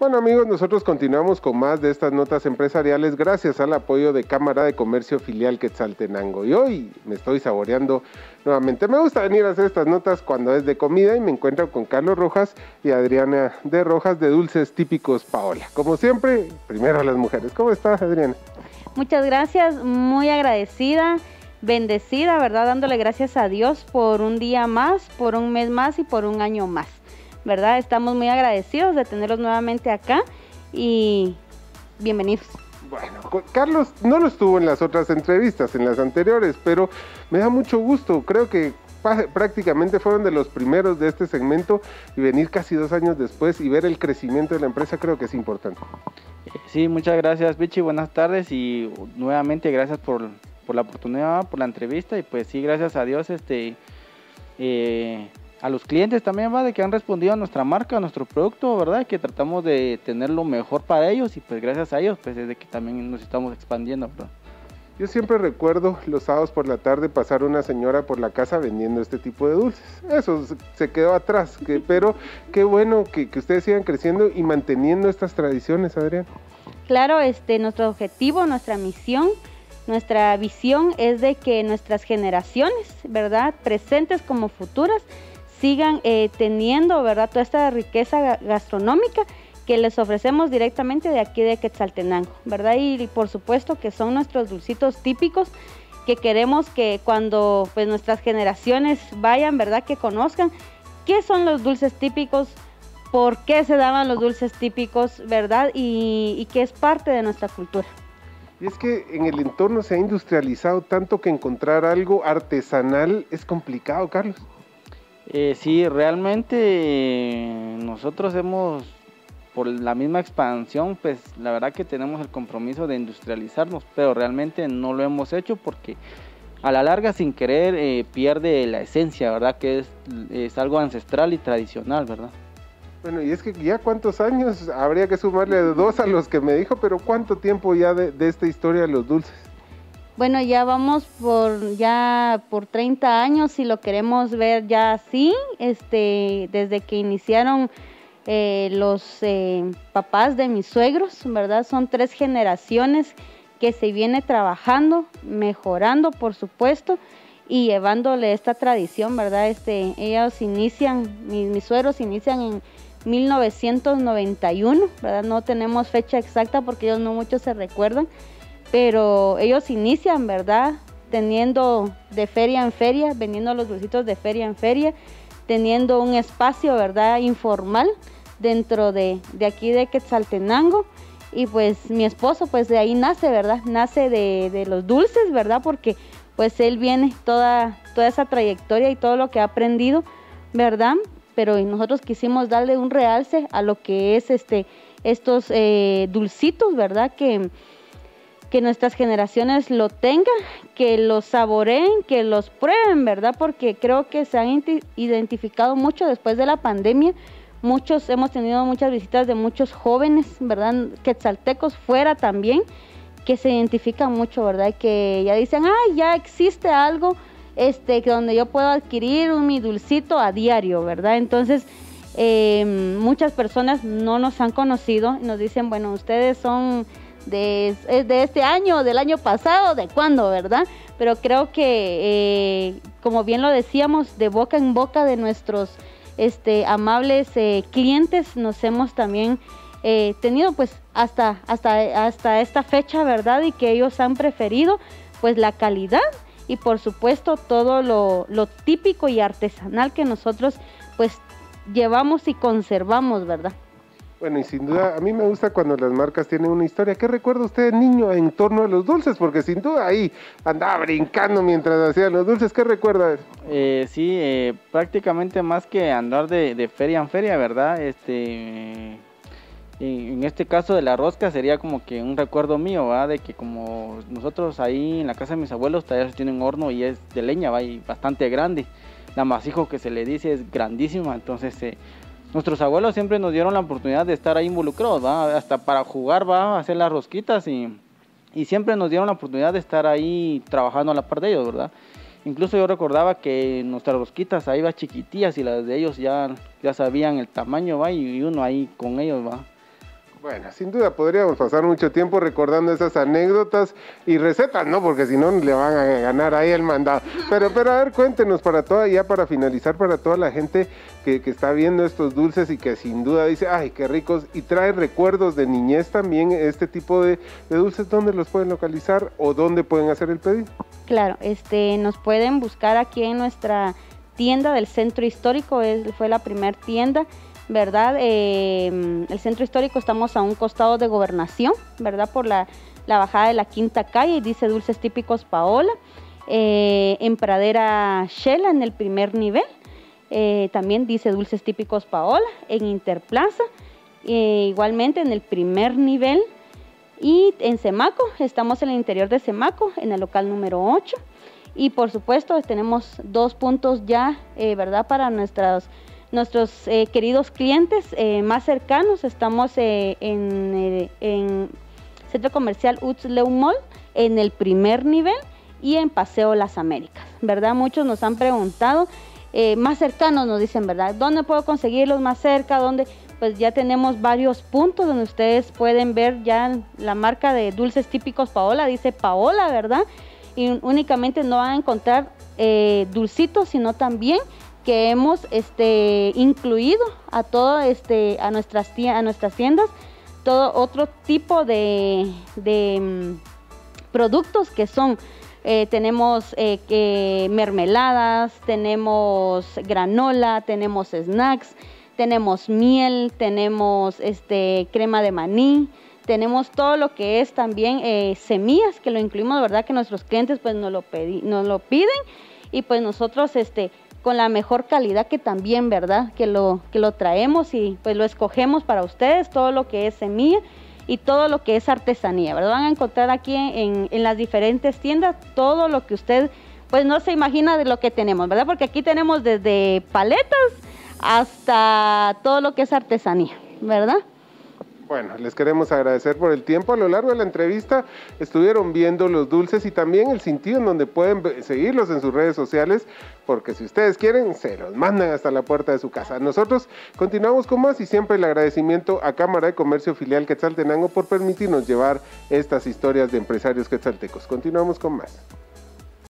Bueno amigos, nosotros continuamos con más de estas notas empresariales gracias al apoyo de Cámara de Comercio Filial Quetzaltenango. Y hoy me estoy saboreando nuevamente. Me gusta venir a hacer estas notas cuando es de comida y me encuentro con Carlos Rojas y Adriana de Rojas de Dulces Típicos Paola. Como siempre, primero las mujeres. ¿Cómo estás, Adriana? Muchas gracias, muy agradecida, bendecida, ¿verdad? Dándole gracias a Dios por un día más, por un mes más y por un año más, ¿verdad? Estamos muy agradecidos de tenerlos nuevamente acá y bienvenidos. Bueno, Carlos no lo estuvo en las otras entrevistas, en las anteriores, pero me da mucho gusto, creo que prácticamente fueron de los primeros de este segmento y venir casi 2 años después y ver el crecimiento de la empresa creo que es importante. Sí, muchas gracias Vichy, buenas tardes y nuevamente gracias por la oportunidad, por la entrevista y pues sí, gracias a Dios, a los clientes también, ¿va? De que han respondido a nuestra marca, a nuestro producto, ¿verdad? Que tratamos de tener lo mejor para ellos y pues gracias a ellos, pues desde que también nos estamos expandiendo, ¿verdad? Yo siempre recuerdo los sábados por la tarde pasar una señora por la casa vendiendo este tipo de dulces. Eso se quedó atrás, pero qué bueno que ustedes sigan creciendo y manteniendo estas tradiciones, Adrián. Claro, nuestro objetivo, nuestra misión, nuestra visión es de que nuestras generaciones, ¿verdad? Presentes como futuras, sigan teniendo, ¿verdad?, toda esta riqueza gastronómica que les ofrecemos directamente de aquí de Quetzaltenango, ¿verdad? Y por supuesto que son nuestros dulcitos típicos que queremos que cuando pues, nuestras generaciones vayan, ¿verdad?, que conozcan qué son los dulces típicos, por qué se daban los dulces típicos, ¿verdad? Y que es parte de nuestra cultura. Y es que en el entorno se ha industrializado tanto que encontrar algo artesanal es complicado, Carlos. Sí, realmente nosotros hemos, por la misma expansión, pues la verdad que tenemos el compromiso de industrializarnos, pero realmente no lo hemos hecho porque a la larga sin querer pierde la esencia, ¿verdad? Que es algo ancestral y tradicional, ¿verdad? Bueno, y es que ya cuántos años, habría que sumarle 2 a los que me dijo, pero ¿cuánto tiempo ya de esta historia de los dulces? Bueno, ya vamos por 30 años, si lo queremos ver ya así, desde que iniciaron los papás de mis suegros, ¿verdad? Son 3 generaciones que se viene trabajando, mejorando, por supuesto, y llevándole esta tradición, ¿verdad? Ellos inician, mis suegros inician en 1991, ¿verdad? No tenemos fecha exacta porque ellos no muchos se recuerdan, pero ellos inician, ¿verdad?, teniendo de feria en feria, vendiendo los dulcitos de feria en feria, teniendo un espacio, ¿verdad?, informal dentro de aquí de Quetzaltenango. Y pues mi esposo, pues de ahí nace, ¿verdad?, nace de los dulces, ¿verdad?, porque pues él viene toda esa trayectoria y todo lo que ha aprendido, ¿verdad?, pero nosotros quisimos darle un realce a lo que es estos dulcitos, ¿verdad?, que nuestras generaciones lo tengan, que los saboreen, que los prueben, ¿verdad? Porque creo que se han identificado mucho después de la pandemia. Hemos tenido muchas visitas de muchos jóvenes, ¿verdad? Quetzaltecos fuera también, que se identifican mucho, ¿verdad? Que ya dicen, ah, ya existe algo donde yo puedo adquirir mi dulcito a diario, ¿verdad? Entonces, muchas personas no nos han conocido y nos dicen, bueno, ustedes son de este año, del año pasado, de cuándo, ¿verdad? Pero creo que, como bien lo decíamos, de boca en boca de nuestros amables clientes nos hemos también tenido pues hasta esta fecha, ¿verdad? Y que ellos han preferido pues la calidad y por supuesto todo lo típico y artesanal que nosotros pues llevamos y conservamos, ¿verdad? Bueno, y sin duda, a mí me gusta cuando las marcas tienen una historia. ¿Qué recuerda usted, niño, en torno a los dulces? Porque sin duda ahí andaba brincando mientras hacían los dulces. ¿Qué recuerda? Sí, prácticamente más que andar de feria en feria, ¿verdad? En este caso de la rosca sería como que un recuerdo mío, ¿verdad? De que como nosotros ahí en la casa de mis abuelos, todavía tienen un horno y es de leña, ¿va? Y bastante grande. La amasijo que se le dice es grandísima, entonces nuestros abuelos siempre nos dieron la oportunidad de estar ahí involucrados, ¿va? Hasta para jugar, ¿va?, hacer las rosquitas y siempre nos dieron la oportunidad de estar ahí trabajando a la par de ellos, ¿verdad? Incluso yo recordaba que nuestras rosquitas ahí iban chiquitillas y las de ellos ya sabían el tamaño, ¿va? Y uno ahí con ellos, ¿va? Bueno, sin duda podríamos pasar mucho tiempo recordando esas anécdotas y recetas, ¿no? Porque si no le van a ganar ahí el mandado. Pero a ver, cuéntenos para toda, ya para finalizar, para toda la gente que está viendo estos dulces y que sin duda dice, ¡ay, qué ricos! Y trae recuerdos de niñez también, este tipo de dulces, ¿dónde los pueden localizar o dónde pueden hacer el pedido? Claro, nos pueden buscar aquí en nuestra tienda del Centro Histórico, fue la primera tienda, ¿verdad? El Centro Histórico, estamos a un costado de Gobernación, ¿verdad? Por la bajada de la Quinta Calle, y dice Dulces Típicos Paola, en Pradera Xela, en el primer nivel, también dice Dulces Típicos Paola, en Interplaza, igualmente en el primer nivel, y en Semaco, estamos en el interior de Semaco, en el local número 8, y por supuesto tenemos 2 puntos ya, ¿verdad? Para nuestros queridos clientes más cercanos. Estamos en Centro Comercial Uts Leumol, en el primer nivel, y en Paseo Las Américas, ¿verdad? Muchos nos han preguntado, más cercanos nos dicen, ¿verdad? ¿Dónde puedo conseguirlos más cerca? ¿Dónde? Pues ya tenemos varios puntos donde ustedes pueden ver ya la marca de Dulces Típicos Paola, dice Paola, ¿verdad? Y únicamente no van a encontrar dulcitos, sino también que hemos incluido a todo a nuestras tiendas todo otro tipo de productos que son tenemos mermeladas, tenemos granola, tenemos snacks, tenemos miel, tenemos crema de maní, tenemos todo lo que es también semillas, que lo incluimos, de verdad que nuestros clientes pues nos lo piden, y pues nosotros con la mejor calidad que también, ¿verdad? Que lo traemos y pues lo escogemos para ustedes, todo lo que es semilla y todo lo que es artesanía, ¿verdad? Van a encontrar aquí en las diferentes tiendas todo lo que usted pues no se imagina de lo que tenemos, ¿verdad? Porque aquí tenemos desde paletas hasta todo lo que es artesanía, ¿verdad? Bueno, les queremos agradecer por el tiempo. A lo largo de la entrevista estuvieron viendo los dulces y también el sentido en donde pueden seguirlos en sus redes sociales, porque si ustedes quieren, se los mandan hasta la puerta de su casa. Nosotros continuamos con más, y siempre el agradecimiento a Cámara de Comercio Filial Quetzaltenango por permitirnos llevar estas historias de empresarios quetzaltecos. Continuamos con más.